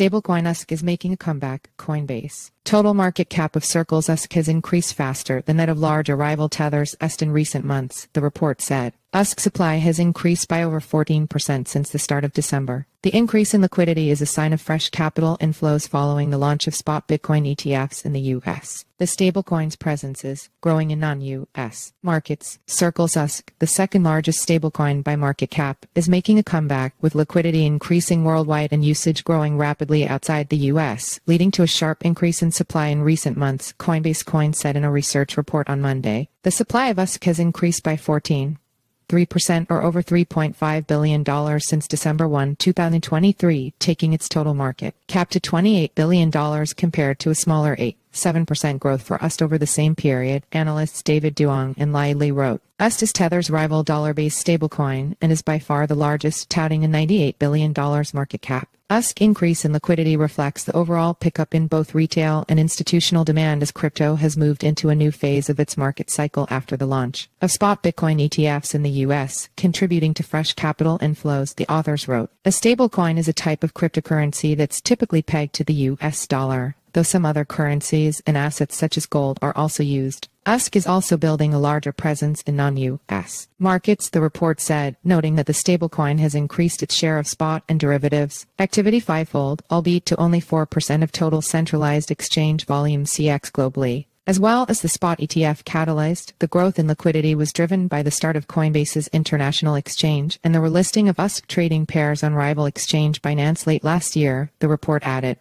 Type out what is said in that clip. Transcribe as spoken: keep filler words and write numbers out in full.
Stablecoin U S D C is making a comeback, Coinbase. Total market cap of Circle's U S D C has increased faster than that of larger rival Tether's U S D C in recent months, the report said. U S D C supply has increased by over fourteen percent since the start of December. The increase in liquidity is a sign of fresh capital inflows following the launch of spot Bitcoin E T Fs in the U S. The stablecoin's presence is growing in non-U S markets. Circle's U S D C, the second largest stablecoin by market cap, is making a comeback, with liquidity increasing worldwide and usage growing rapidly outside the U S, leading to a sharp increase in supply in recent months, Coinbase Coin said in a research report on Monday. The supply of U S D C has increased by fourteen point three percent or over three point five billion dollars since December first, two thousand twenty-three, taking its total market cap to twenty-eight billion dollars compared to a smaller eight point seven percent growth for U S D C over the same period, analysts David Duong and Li Liu wrote. U S D C is Tether's rival dollar-based stablecoin and is by far the largest, touting a ninety-eight billion dollars market cap. U S D C increase in liquidity reflects the overall pickup in both retail and institutional demand as crypto has moved into a new phase of its market cycle after the launch of spot Bitcoin E T Fs in the U S, contributing to fresh capital inflows, the authors wrote. A stablecoin is a type of cryptocurrency that's typically pegged to the U S dollar, though some other currencies and assets such as gold are also used. U S D C is also building a larger presence in non-U S markets, the report said, noting that the stablecoin has increased its share of spot and derivatives activity fivefold, albeit to only four percent of total centralized exchange volume C E X globally. As well as the spot E T F catalyzed, the growth in liquidity was driven by the start of Coinbase's international exchange and the relisting of U S D C trading pairs on rival exchange Binance late last year, the report added.